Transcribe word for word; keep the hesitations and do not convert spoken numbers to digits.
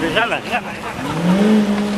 Gezellig, gezellig.